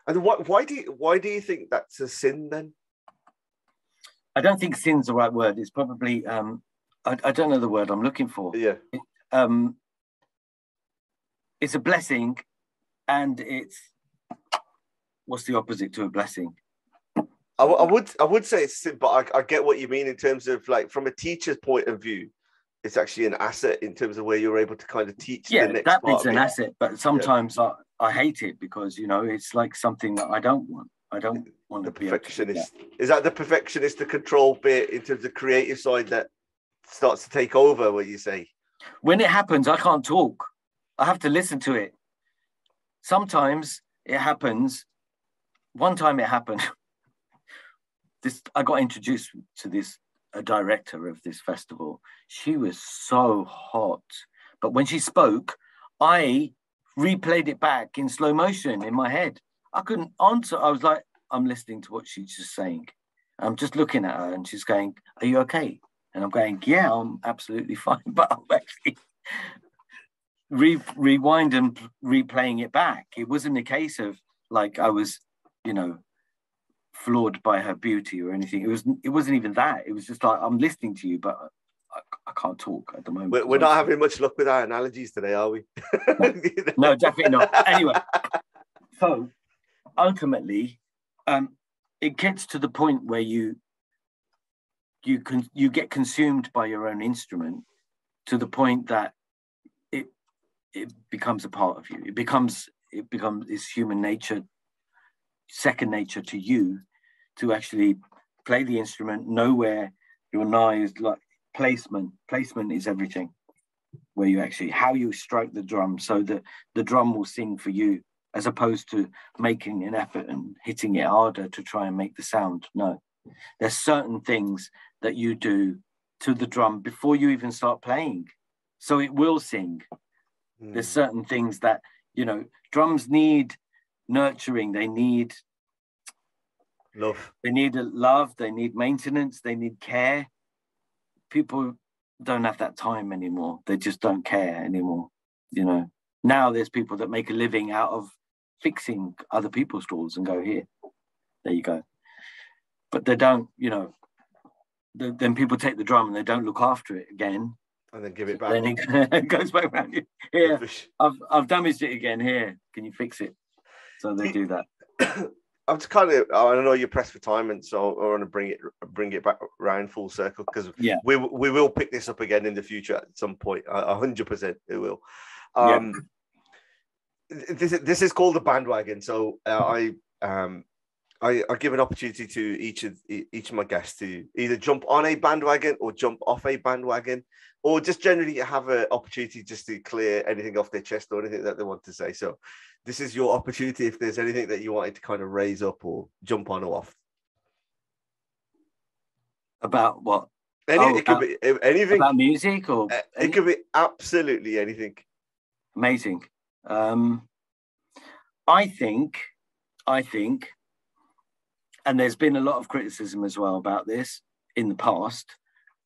And why do you think that's a sin then? I don't think sin's the right word. It's probably I don't know the word I'm looking for. Yeah. It's a blessing, and it's what's the opposite to a blessing? I would say it's sin, but I get what you mean in terms of, like, from a teacher's point of view, it's actually an asset in terms of where you're able to kind of teach. Yeah, the next that bit's an asset, but sometimes I hate it because, you know, it's like something that I don't want. I don't want the to be perfectionist. Is that the perfectionist, the control bit in terms of the creative side that starts to take over? What you say? When it happens, I can't talk. I have to listen to it. Sometimes it happens. One time it happened. I got introduced to a director of this festival. She was so hot, but when she spoke, I replayed it back in slow motion in my head. I couldn't answer. I was like, I'm listening to what she's just saying. I'm just looking at her and she's going, are you okay? And I'm going, yeah, I'm absolutely fine. But I'm actually rewind and replaying it back. It wasn't a case of like I was, you know, floored by her beauty or anything. It wasn't even that. It was just like, I'm listening to you, but I can't talk at the moment. We're not having much luck with our analogies today, are we? No, no, definitely not. Anyway, so ultimately, it gets to the point where you get consumed by your own instrument to the point that it becomes a part of you. It becomes it's human nature, second nature to you, to actually play the instrument, know where your nine is, like placement. Placement is everything. Where you actually, how you stroke the drum so that the drum will sing for you, as opposed to making an effort and hitting it harder to try and make the sound. No, there's certain things that you do to the drum before you even start playing, so it will sing. There's certain things that, you know, drums need nurturing, they need love, they need maintenance, they need care. People don't have that time anymore. They just don't care anymore, you know. Now there's people that make a living out of fixing other people's tools and go, here, there you go. But they don't, you know, then people take the drum and they don't look after it again. And then give it back. Then it goes back around you. Here, I've damaged it again. Here, can you fix it? So they do that. I'm just kind of, I don't know, you're pressed for time, and so I want to bring it back round full circle, because we will pick this up again in the future at some point. 100% it will. This is called the bandwagon. So I give an opportunity to each of my guests to either jump on a bandwagon or jump off a bandwagon, or just generally have an opportunity just to clear anything off their chest or anything that they want to say. So this is your opportunity if there's anything that you wanted to kind of raise up or jump on or off. About what? It could be anything. About music or? It could be absolutely anything. Amazing. I think and there's been a lot of criticism as well about this in the past,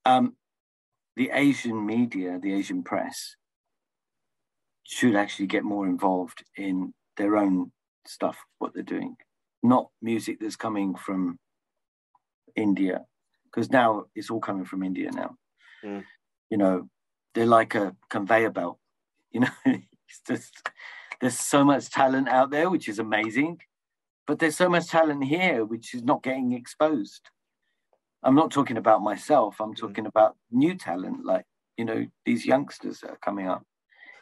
the Asian media, the Asian press, should actually get more involved in their own stuff, what they're doing, not music that's coming from India, because now it's all coming from India now. Mm. You know, they're like a conveyor belt, you know. It's just, there's so much talent out there, which is amazing, but there's so much talent here which is not getting exposed. I'm not talking about myself, I'm talking about new talent, like, you know, these youngsters that are coming up.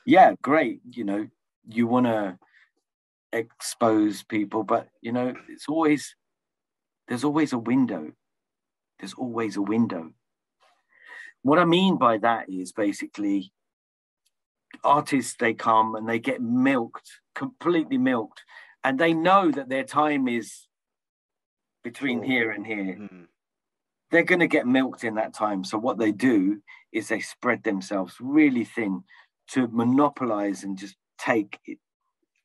Yeah, great, you know, you want to expose people, but, you know, it's always, there's always a window. There's always a window. What I mean by that is basically artists, they come and they get milked, completely milked, and they know that their time is between here and here. Mm-hmm. They're going to get milked in that time. So what they do is they spread themselves really thin to monopolize and just take it,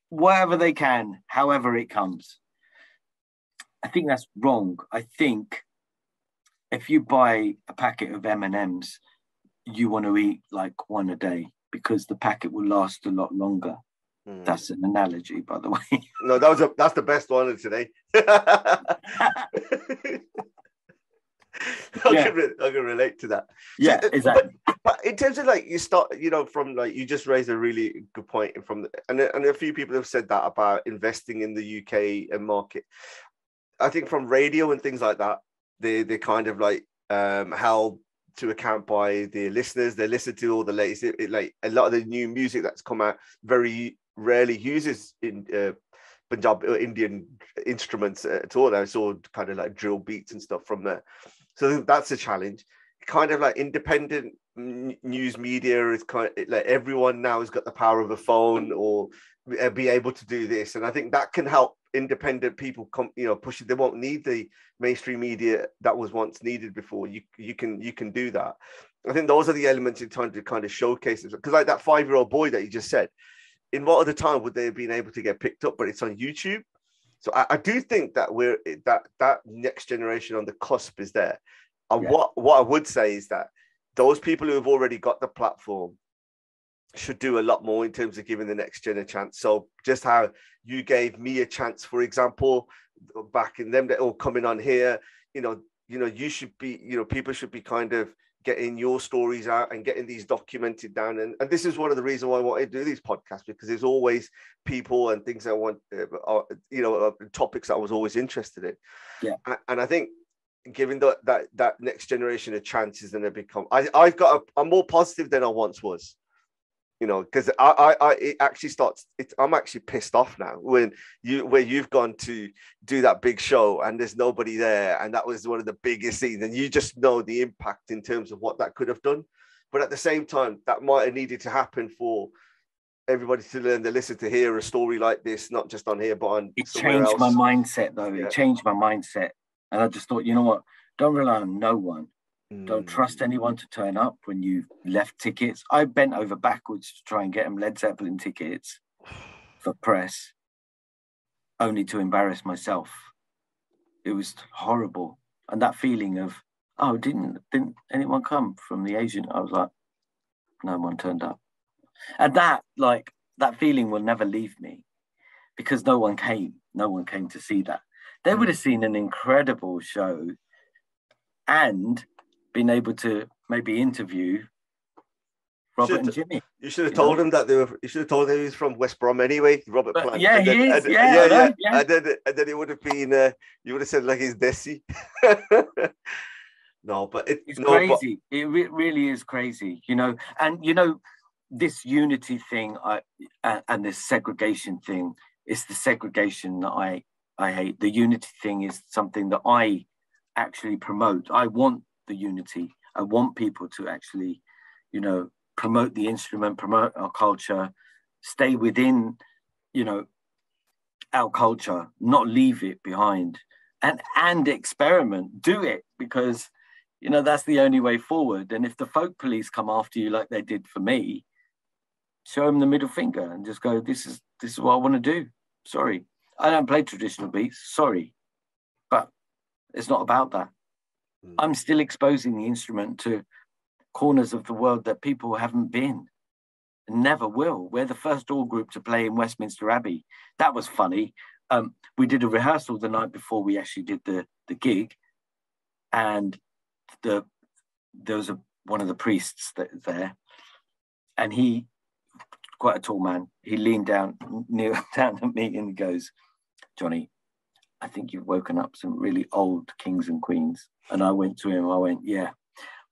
whatever they can, however it comes. I think that's wrong. I think if you buy a packet of M&Ms, you want to eat like one a day because the packet will last a lot longer. Mm. That's an analogy, by the way. No, that was that's the best one of today. I can relate to that. Yeah, so, exactly. But in terms of like, you start, you know, from like, you just raised a really good point from, and a few people have said that about investing in the UK market. I think from radio and things like that, they're kind of like held to account by the listeners. They listen to all the latest, like a lot of the new music that's come out very rarely uses in Punjab or Indian instruments at all. It's all kind of like drill beats and stuff from there. So that's a challenge. Kind of like independent news media is kind of like everyone now has got the power of a phone or be able to do this. And I think that can help independent people come, you know, push it. They won't need the mainstream media that was once needed before. You can do that. I think those are the elements in time to kind of showcase it. Because like that 5-year-old boy that you just said, in what other time would they have been able to get picked up? But it's on YouTube. So I do think that we're that next generation on the cusp is there. And what I would say is that those people who have already got the platform should do a lot more in terms of giving the next gen a chance. So just how you gave me a chance, for example, back in them, or coming on here, you know, you should be, you know, people should be kind of getting your stories out and getting these documented down. And this is one of the reasons why I want to do these podcasts, because there's always people and things I want, topics that I was always interested in. Yeah. And I think giving that next generation a chance is going to become, I'm more positive than I once was. You know, because I'm actually pissed off now when you've gone to do that big show and there's nobody there, and that was one of the biggest scenes, and you just know the impact in terms of what that could have done. But at the same time, that might have needed to happen for everybody to learn to listen to hear a story like this, not just on here, but on somewhere else. It changed my mindset, though. Yeah. It changed my mindset, and I just thought, you know what? Don't rely on no one. Don't trust anyone to turn up when you've left tickets. I bent over backwards to try and get them Led Zeppelin tickets for press, only to embarrass myself. It was horrible. And that feeling of, oh, didn't anyone come from the agent? I was like, no one turned up. And that feeling will never leave me, because no one came. No one came to see that. They would have seen an incredible show and been able to maybe interview Robert and Jimmy. You should have told him that you should have told him he was from West Brom anyway, Robert Plant. Yeah, he is. Yeah. And then it would have been. You would have said like he's Desi. Crazy. It really is crazy, you know. And you know, this unity thing, and this segregation thing. It's the segregation that I hate. The unity thing is something that I actually promote. I want the unity. I want people to actually, you know, promote the instrument, promote our culture, stay within, you know, our culture, not leave it behind, and experiment, do it, because, you know, that's the only way forward. And if the folk police come after you like they did for me, show them the middle finger and just go, this is what I want to do. Sorry, I don't play traditional beats. Sorry, but It's not about that. Mm. I'm still exposing the instrument to corners of the world that people haven't been, and never will. We're the first all group to play in Westminster Abbey. That was funny. We did a rehearsal the night before we actually did the gig, and there was one of the priests there, and he, quite a tall man, he leaned down, kneeled down at me and goes, "Johnny, I think you've woken up some really old kings and queens." And I went to him, I went, "Yeah,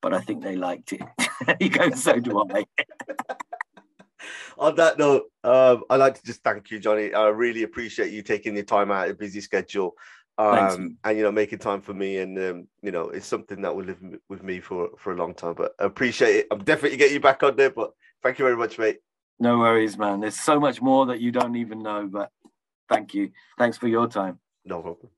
but I think they liked it." He goes, "So do I." On that note, I'd like to just thank you, Johnny. I really appreciate you taking your time out of a busy schedule. And, you know, making time for me, and, you know, it's something that will live with me for a long time, but I appreciate it. I'm definitely getting you back on there, but thank you very much, mate. No worries, man. There's so much more that you don't even know, but thank you. Thanks for your time. No problem.